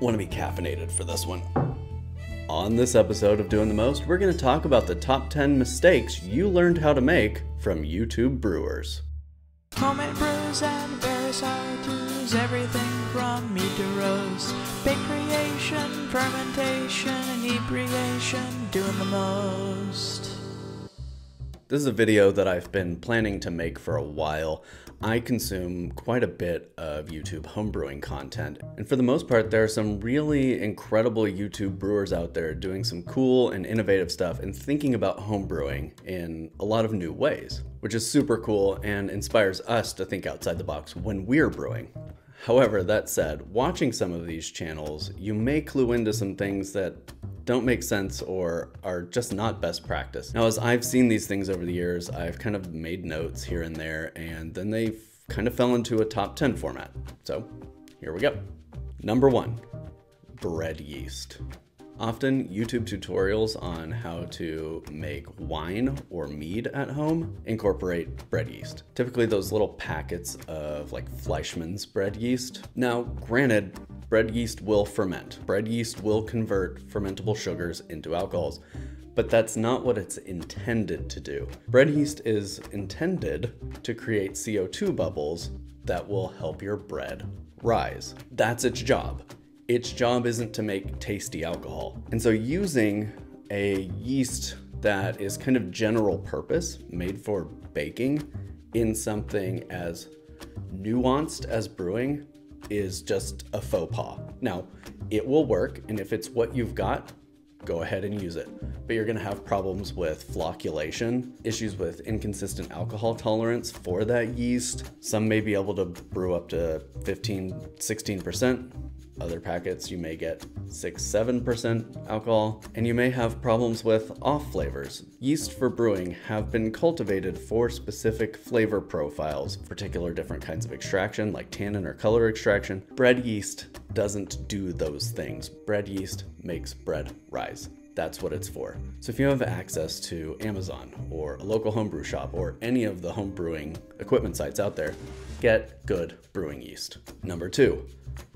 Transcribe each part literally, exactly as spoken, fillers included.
want to be caffeinated for this one. On this episode of Doin' the Most, we're going to talk about the top ten mistakes you learned how to make from YouTube brewers. Comment brews and various how-tos, everything from meat to roast, big creation, fermentation, inebriation, doing the most. This is a video that I've been planning to make for a while. I consume quite a bit of YouTube homebrewing content, and for the most part, there are some really incredible YouTube brewers out there doing some cool and innovative stuff and thinking about homebrewing in a lot of new ways, which is super cool and inspires us to think outside the box when we're brewing. However, that said, watching some of these channels, you may clue into some things that don't make sense or are just not best practice. Now, as I've seen these things over the years, I've kind of made notes here and there, and then they kind of fell into a top ten format. So here we go. Number one, bread yeast. Often YouTube tutorials on how to make wine or mead at home incorporate bread yeast. Typically those little packets of like Fleischmann's bread yeast. Now, granted, bread yeast will ferment. Bread yeast will convert fermentable sugars into alcohols, but that's not what it's intended to do. Bread yeast is intended to create C O two bubbles that will help your bread rise. That's its job. Its job isn't to make tasty alcohol. And so using a yeast that is kind of general purpose, made for baking, in something as nuanced as brewing is just a faux pas. Now, it will work, and if it's what you've got, go ahead and use it. But you're gonna have problems with flocculation, issues with inconsistent alcohol tolerance for that yeast. Some may be able to brew up to fifteen, sixteen percent. Other packets, you may get six, seven percent alcohol, and you may have problems with off flavors. Yeast for brewing have been cultivated for specific flavor profiles, particular different kinds of extraction, like tannin or color extraction. Bread yeast doesn't do those things. Bread yeast makes bread rise. That's what it's for. So if you have access to Amazon or a local homebrew shop or any of the homebrewing equipment sites out there, get good brewing yeast. Number two,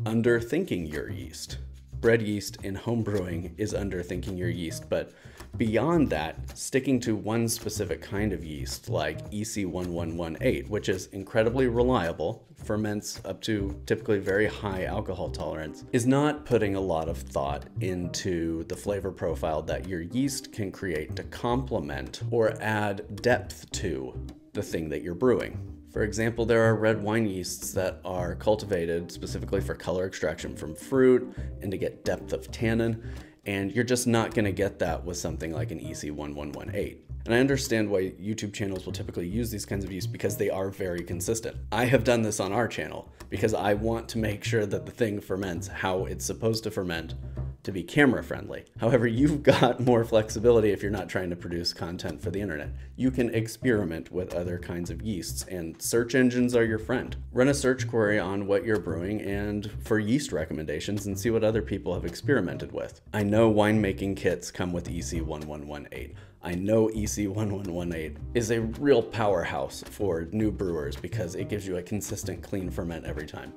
underthinking your yeast. Bread yeast in homebrewing is underthinking your yeast, but beyond that, sticking to one specific kind of yeast like E C one one one eight, which is incredibly reliable, ferments up to typically very high alcohol tolerance, is not putting a lot of thought into the flavor profile that your yeast can create to complement or add depth to the thing that you're brewing. For example, there are red wine yeasts that are cultivated specifically for color extraction from fruit and to get depth of tannin, and you're just not gonna get that with something like an E C one one one eight. And I understand why YouTube channels will typically use these kinds of yeast because they are very consistent. I have done this on our channel because I want to make sure that the thing ferments how it's supposed to ferment to be camera friendly. However, you've got more flexibility if you're not trying to produce content for the internet. You can experiment with other kinds of yeasts, and search engines are your friend. Run a search query on what you're brewing and for yeast recommendations and see what other people have experimented with. I know winemaking kits come with E C one one one eight. I know E C one one one eight is a real powerhouse for new brewers because it gives you a consistent clean ferment every time.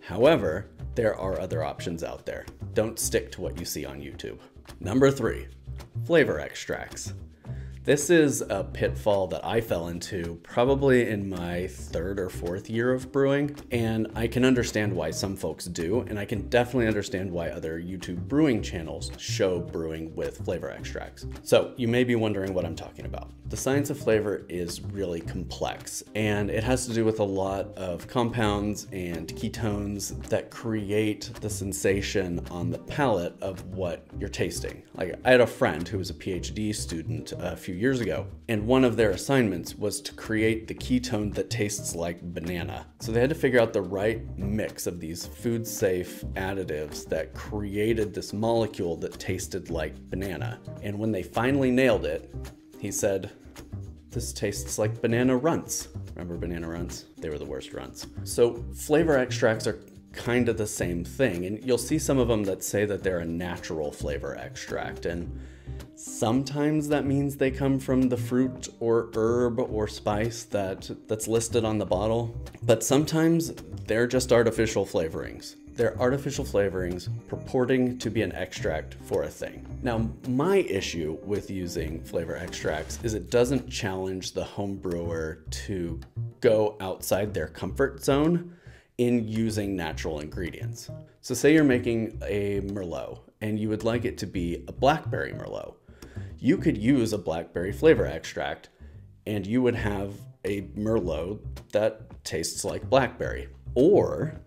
However, there are other options out there. Don't stick to what you see on YouTube. Number three, flavor extracts. This is a pitfall that I fell into probably in my third or fourth year of brewing, and I can understand why some folks do, and I can definitely understand why other YouTube brewing channels show brewing with flavor extracts. So you may be wondering what I'm talking about. The science of flavor is really complex, and it has to do with a lot of compounds and ketones that create the sensation on the palate of what you're tasting. Like, I had a friend who was a PhD student a few years ago, and one of their assignments was to create the ketone that tastes like banana. So they had to figure out the right mix of these food safe additives that created this molecule that tasted like banana. And when they finally nailed it, he said, "This tastes like banana runts." Remember banana runts? They were the worst runts. So flavor extracts are kind of the same thing, and you'll see some of them that say that they're a natural flavor extract, and sometimes that means they come from the fruit or herb or spice that, that's listed on the bottle, but sometimes they're just artificial flavorings. They're artificial flavorings purporting to be an extract for a thing. Now, my issue with using flavor extracts is it doesn't challenge the home brewer to go outside their comfort zone in using natural ingredients. So say you're making a Merlot and you would like it to be a blackberry Merlot. You could use a blackberry flavor extract and you would have a Merlot that tastes like blackberry. Or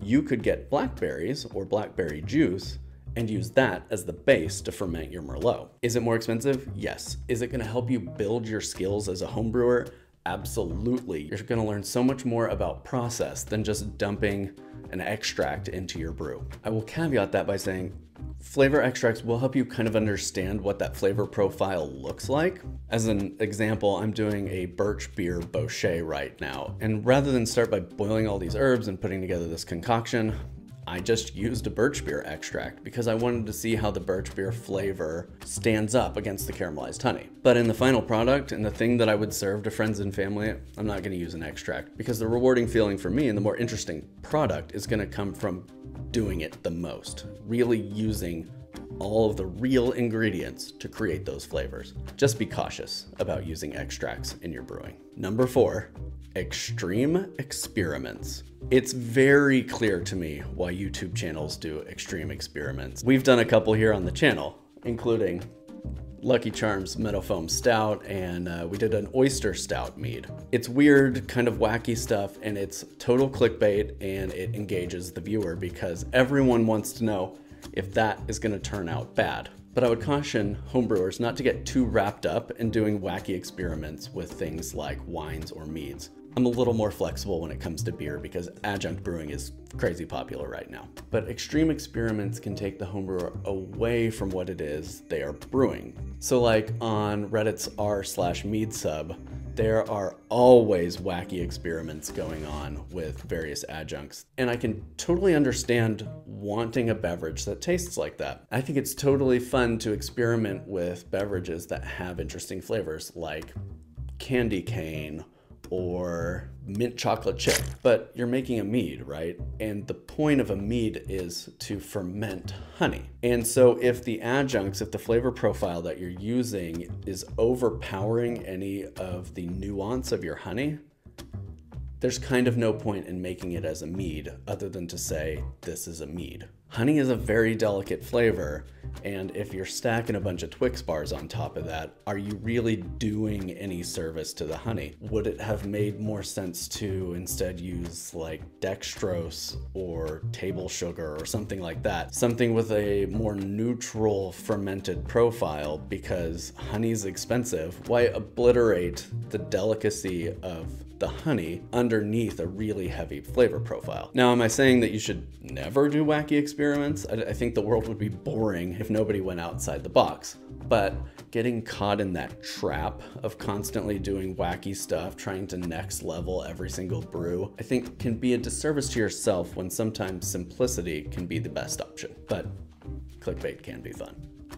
you could get blackberries or blackberry juice and use that as the base to ferment your Merlot. Is it more expensive? Yes. Is it gonna help you build your skills as a home brewer? Absolutely. You're gonna learn so much more about process than just dumping an extract into your brew. I will caveat that by saying flavor extracts will help you kind of understand what that flavor profile looks like. As an example, I'm doing a birch beer Beauchet right now. And rather than start by boiling all these herbs and putting together this concoction, I just used a birch beer extract because I wanted to see how the birch beer flavor stands up against the caramelized honey. But in the final product and the thing that I would serve to friends and family, I'm not gonna use an extract because the rewarding feeling for me and the more interesting product is gonna come from doing it the most, really using all of the real ingredients to create those flavors. Just be cautious about using extracts in your brewing. Number four, extreme experiments. It's very clear to me why YouTube channels do extreme experiments. We've done a couple here on the channel, including Lucky Charms Meadow Foam Stout, and uh, we did an oyster stout mead. It's weird, kind of wacky stuff, and it's total clickbait, and it engages the viewer because everyone wants to know if that is gonna turn out bad. But I would caution homebrewers not to get too wrapped up in doing wacky experiments with things like wines or meads. I'm a little more flexible when it comes to beer because adjunct brewing is crazy popular right now. But extreme experiments can take the homebrewer away from what it is they are brewing. So like on Reddit's r slash mead sub, there are always wacky experiments going on with various adjuncts. And I can totally understand wanting a beverage that tastes like that. I think it's totally fun to experiment with beverages that have interesting flavors like candy cane or mint chocolate chip, but you're making a mead, right? And the point of a mead is to ferment honey. And so if the adjuncts, if the flavor profile that you're using is overpowering any of the nuance of your honey, there's kind of no point in making it as a mead other than to say, this is a mead. Honey is a very delicate flavor, and if you're stacking a bunch of Twix bars on top of that, are you really doing any service to the honey? Would it have made more sense to instead use like dextrose or table sugar or something like that? Something with a more neutral fermented profile, because honey's expensive. Why obliterate the delicacy of the honey underneath a really heavy flavor profile? Now, am I saying that you should never do wacky experiments? I, I think the world would be boring if nobody went outside the box. But getting caught in that trap of constantly doing wacky stuff, trying to next level every single brew, I think can be a disservice to yourself when sometimes simplicity can be the best option. But clickbait can be fun.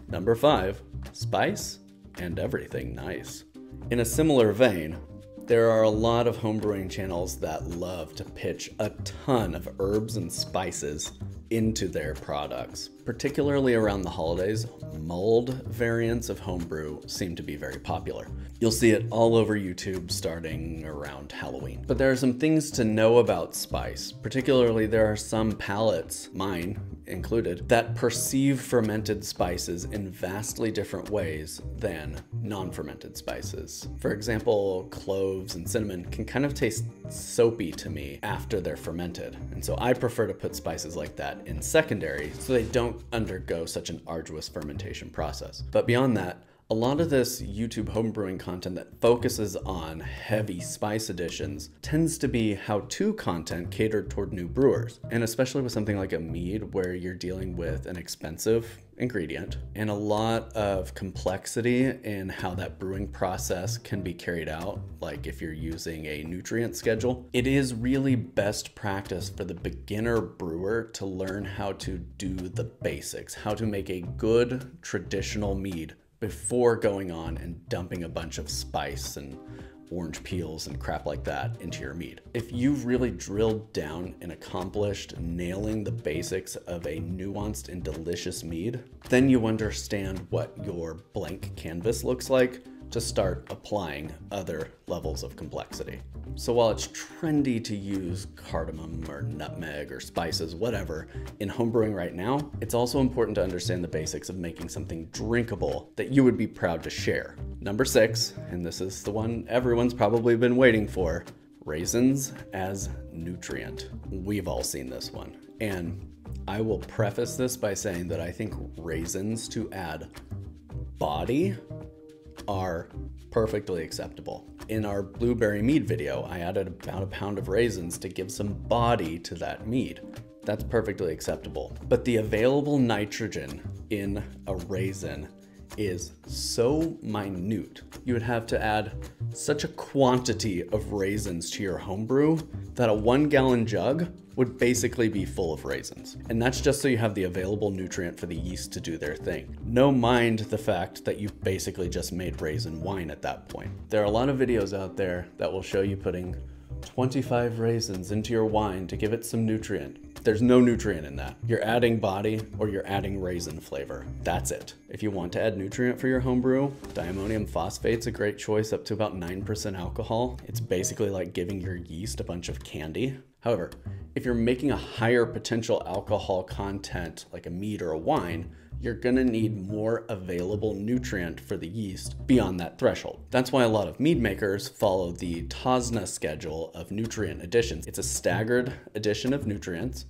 Number five, spice and everything nice. In a similar vein, there are a lot of homebrewing channels that love to pitch a ton of herbs and spices into their products. Particularly around the holidays, mulled variants of homebrew seem to be very popular. You'll see it all over YouTube starting around Halloween. But there are some things to know about spice. Particularly, there are some palates, mine included, that perceive fermented spices in vastly different ways than non-fermented spices. For example, cloves and cinnamon can kind of taste soapy to me after they're fermented. And so I prefer to put spices like that in secondary so they don't undergo such an arduous fermentation process. But beyond that, a lot of this YouTube homebrewing content that focuses on heavy spice additions tends to be how-to content catered toward new brewers. And especially with something like a mead where you're dealing with an expensive ingredient and a lot of complexity in how that brewing process can be carried out, like if you're using a nutrient schedule, it is really best practice for the beginner brewer to learn how to do the basics, how to make a good traditional mead before going on and dumping a bunch of spice and orange peels and crap like that into your mead. If you've really drilled down and accomplished nailing the basics of a nuanced and delicious mead, then you understand what your blank canvas looks like to start applying other levels of complexity. So while it's trendy to use cardamom or nutmeg or spices, whatever, in homebrewing right now, it's also important to understand the basics of making something drinkable that you would be proud to share. Number six, and this is the one everyone's probably been waiting for, raisins as nutrient. We've all seen this one. And I will preface this by saying that I think raisins to add body are perfectly acceptable. In our blueberry mead video, I added about a pound of raisins to give some body to that mead. That's perfectly acceptable. But the available nitrogen in a raisin is so minute. You would have to add such a quantity of raisins to your homebrew that a one gallon jug would basically be full of raisins. And that's just so you have the available nutrient for the yeast to do their thing. No mind the fact that you basically just made raisin wine at that point. There are a lot of videos out there that will show you putting twenty-five raisins into your wine to give it some nutrient. There's no nutrient in that. You're adding body or you're adding raisin flavor. That's it. If you want to add nutrient for your homebrew, diammonium phosphate's a great choice up to about nine percent alcohol. It's basically like giving your yeast a bunch of candy. However, if you're making a higher potential alcohol content, like a mead or a wine, you're gonna need more available nutrient for the yeast beyond that threshold. That's why a lot of mead makers follow the TOSNA schedule of nutrient additions. It's a staggered addition of nutrients,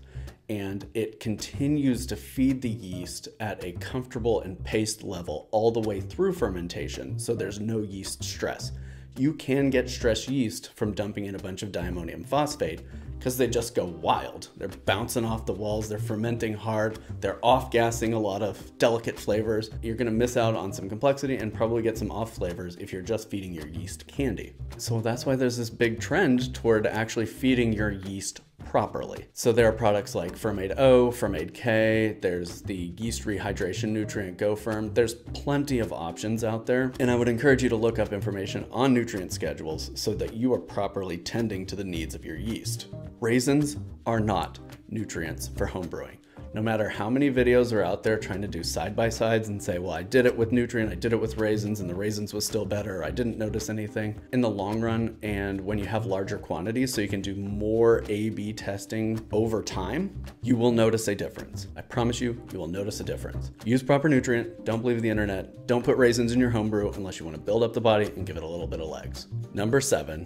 and it continues to feed the yeast at a comfortable and paced level all the way through fermentation, so there's no yeast stress. You can get stress yeast from dumping in a bunch of diammonium phosphate because they just go wild. They're bouncing off the walls, they're fermenting hard, they're off-gassing a lot of delicate flavors. You're gonna miss out on some complexity and probably get some off flavors if you're just feeding your yeast candy. So that's why there's this big trend toward actually feeding your yeast properly. So there are products like Fermaid O, Fermaid K, there's the yeast rehydration nutrient GoFerm. There's plenty of options out there. And I would encourage you to look up information on nutrient schedules so that you are properly tending to the needs of your yeast. Raisins are not nutrients for homebrewing. No matter how many videos are out there trying to do side-by-sides and say, well, I did it with nutrient, I did it with raisins, and the raisins was still better, or I didn't notice anything. In the long run, and when you have larger quantities, so you can do more A B testing over time, you will notice a difference. I promise you, you will notice a difference. Use proper nutrient, don't believe the internet, don't put raisins in your homebrew unless you want to build up the body and give it a little bit of legs. Number seven,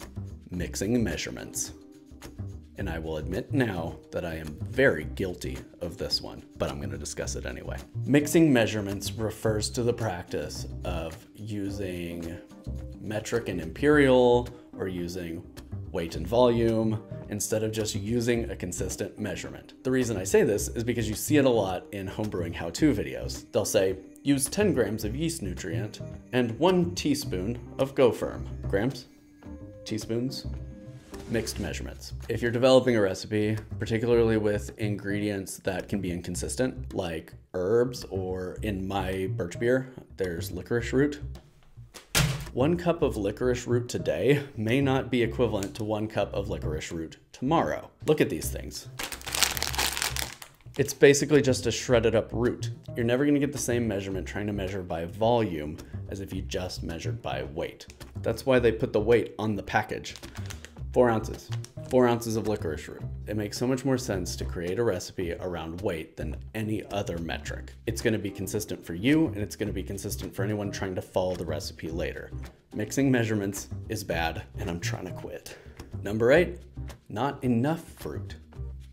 mixing measurements. And I will admit now that I am very guilty of this one, but I'm going to discuss it anyway. Mixing measurements refers to the practice of using metric and imperial, or using weight and volume, instead of just using a consistent measurement. The reason I say this is because you see it a lot in homebrewing how-to videos. They'll say, use ten grams of yeast nutrient and one teaspoon of GoFerm. Grams? Teaspoons? Mixed measurements. If you're developing a recipe, particularly with ingredients that can be inconsistent, like herbs, or in my birch beer, there's licorice root. One cup of licorice root today may not be equivalent to one cup of licorice root tomorrow. Look at these things. It's basically just a shredded up root. You're never gonna get the same measurement trying to measure by volume as if you just measured by weight. That's why they put the weight on the package. Four ounces, four ounces of licorice root. It makes so much more sense to create a recipe around weight than any other metric. It's gonna be consistent for you, and it's gonna be consistent for anyone trying to follow the recipe later. Mixing measurements is bad, and I'm trying to quit. Number eight, not enough fruit.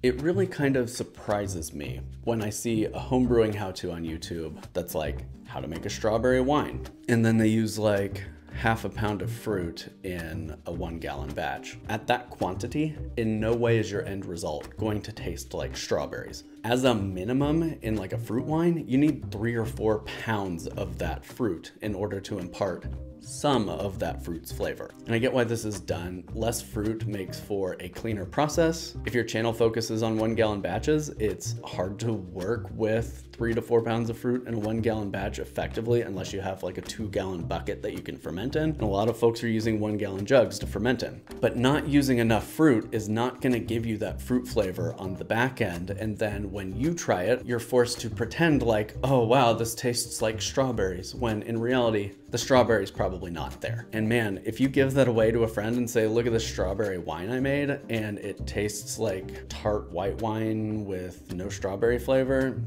It really kind of surprises me when I see a homebrewing how-to on YouTube that's like, how to make a strawberry wine. And then they use like, half a pound of fruit in a one gallon batch. At that quantity, in no way is your end result going to taste like strawberries. As a minimum in like a fruit wine, you need three or four pounds of that fruit in order to impart some of that fruit's flavor. And I get why this is done. Less fruit makes for a cleaner process. If your channel focuses on one gallon batches, it's hard to work with three to four pounds of fruit in a one gallon batch effectively, unless you have like a two gallon bucket that you can ferment in. And a lot of folks are using one gallon jugs to ferment in, but not using enough fruit is not gonna give you that fruit flavor on the back end. And then when you try it, you're forced to pretend like, oh wow, this tastes like strawberries, when in reality, the strawberry's probably not there. And man, if you give that away to a friend and say, look at this strawberry wine I made, and it tastes like tart white wine with no strawberry flavor,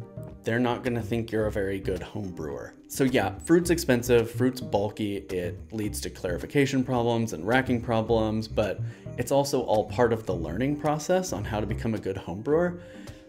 they're not gonna think you're a very good home brewer. So yeah, fruit's expensive, fruit's bulky, it leads to clarification problems and racking problems, but it's also all part of the learning process on how to become a good home brewer.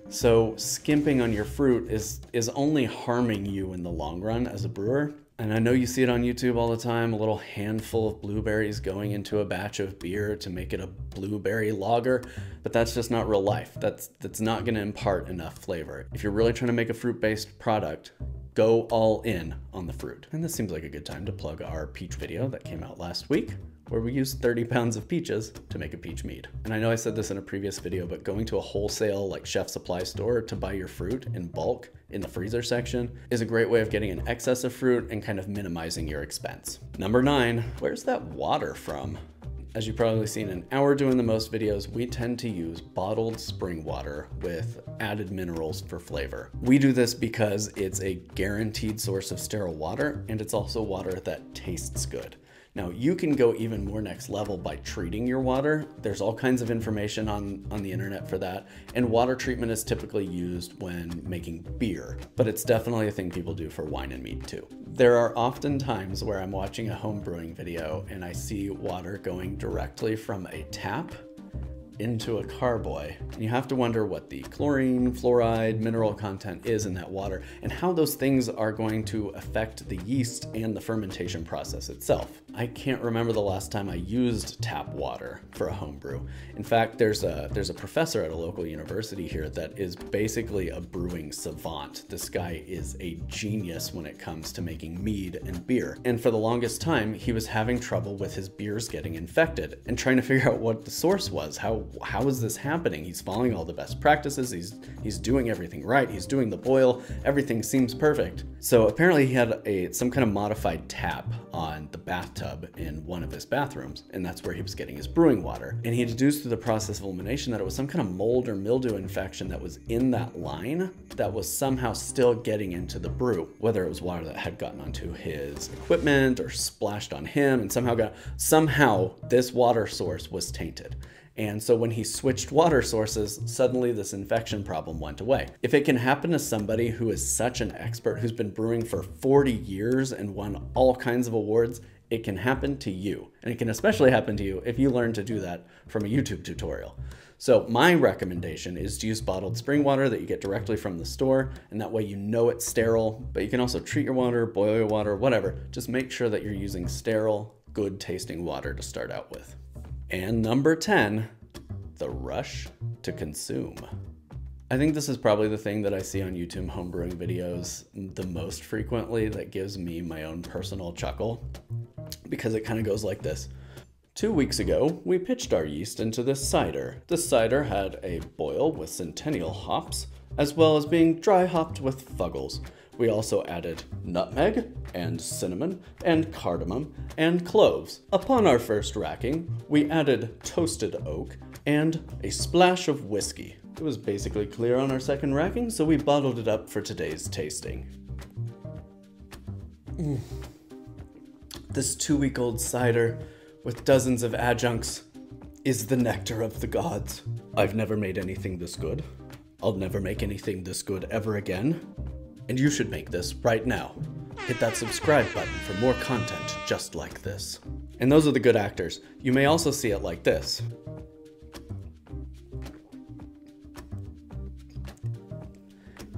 So skimping on your fruit is, is only harming you in the long run as a brewer. And I know you see it on YouTube all the time, a little handful of blueberries going into a batch of beer to make it a blueberry lager, but that's just not real life. That's, that's not gonna impart enough flavor. If you're really trying to make a fruit-based product, go all in on the fruit. And this seems like a good time to plug our peach video that came out last week, where we used thirty pounds of peaches to make a peach mead. And I know I said this in a previous video, but going to a wholesale like chef supply store to buy your fruit in bulk in the freezer section is a great way of getting an excess of fruit and kind of minimizing your expense. Number nine, where's that water from? As you've probably seen in our Doing the Most videos, we tend to use bottled spring water with added minerals for flavor. We do this because it's a guaranteed source of sterile water, and it's also water that tastes good. Now you can go even more next level by treating your water. There's all kinds of information on, on the internet for that. And water treatment is typically used when making beer, but it's definitely a thing people do for wine and meat too. There are often times where I'm watching a home brewing video and I see water going directly from a tap into a carboy. And you have to wonder what the chlorine, fluoride, mineral content is in that water and how those things are going to affect the yeast and the fermentation process itself. I can't remember the last time I used tap water for a homebrew. In fact, there's a, there's a professor at a local university here that is basically a brewing savant. This guy is a genius when it comes to making mead and beer. And for the longest time, he was having trouble with his beers getting infected and trying to figure out what the source was. How How is this happening? He's following all the best practices. He's, he's doing everything right. He's doing the boil. Everything seems perfect. So apparently he had a, some kind of modified tap on the bathtub in one of his bathrooms, and that's where he was getting his brewing water. And he deduced through the process of elimination that it was some kind of mold or mildew infection that was in that line that was somehow still getting into the brew, whether it was water that had gotten onto his equipment or splashed on him and somehow got, somehow this water source was tainted. And so when he switched water sources, suddenly this infection problem went away. If it can happen to somebody who is such an expert, who's been brewing for forty years and won all kinds of awards, it can happen to you. And it can especially happen to you if you learn to do that from a YouTube tutorial. So my recommendation is to use bottled spring water that you get directly from the store, and that way you know it's sterile, but you can also treat your water, boil your water, whatever. Just make sure that you're using sterile, good tasting water to start out with. And number ten, the rush to consume. I think this is probably the thing that I see on YouTube homebrewing videos the most frequently that gives me my own personal chuckle, because it kind of goes like this. Two weeks ago, we pitched our yeast into this cider. This cider had a boil with Centennial hops, as well as being dry hopped with Fuggles. We also added nutmeg and cinnamon and cardamom and cloves. Upon our first racking, we added toasted oak and a splash of whiskey. It was basically clear on our second racking, so we bottled it up for today's tasting. Mm. This two-week-old cider with dozens of adjuncts is the nectar of the gods. I've never made anything this good. I'll never make anything this good ever again. And you should make this right now. Hit that subscribe button for more content just like this. And those are the good actors. You may also see it like this.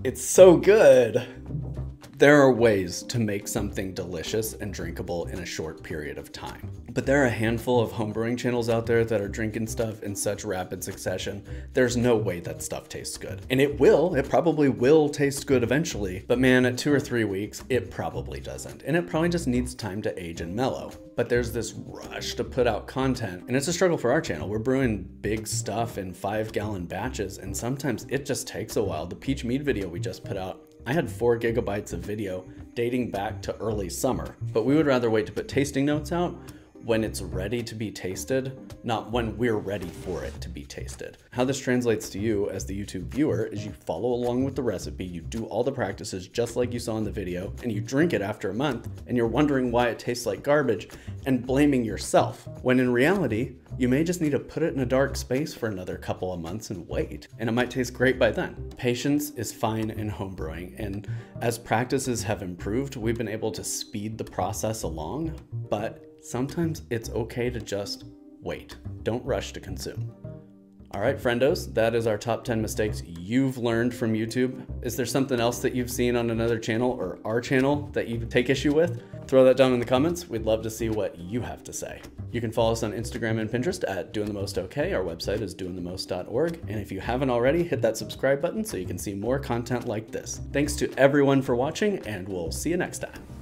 It's so good. There are ways to make something delicious and drinkable in a short period of time. But there are a handful of homebrewing channels out there that are drinking stuff in such rapid succession. There's no way that stuff tastes good. And it will, it probably will taste good eventually, but man, at two or three weeks, it probably doesn't. And it probably just needs time to age and mellow. But there's this rush to put out content, and it's a struggle for our channel. We're brewing big stuff in five gallon batches, and sometimes it just takes a while. The peach mead video we just put out, I had four gigabytes of video dating back to early summer, but we would rather wait to put tasting notes out when it's ready to be tasted, not when we're ready for it to be tasted. How this translates to you as the YouTube viewer is you follow along with the recipe, you do all the practices just like you saw in the video, and you drink it after a month, and you're wondering why it tastes like garbage and blaming yourself. When in reality, you may just need to put it in a dark space for another couple of months and wait, and it might taste great by then. Patience is fine in homebrewing, and as practices have improved, we've been able to speed the process along, but sometimes it's okay to just wait. Don't rush to consume. All right, friendos, that is our top ten mistakes you've learned from YouTube. Is there something else that you've seen on another channel or our channel that you take issue with? Throw that down in the comments. We'd love to see what you have to say. You can follow us on Instagram and Pinterest at doin the most okay. Our website is doin the most dot org. And if you haven't already, hit that subscribe button so you can see more content like this. Thanks to everyone for watching, and we'll see you next time.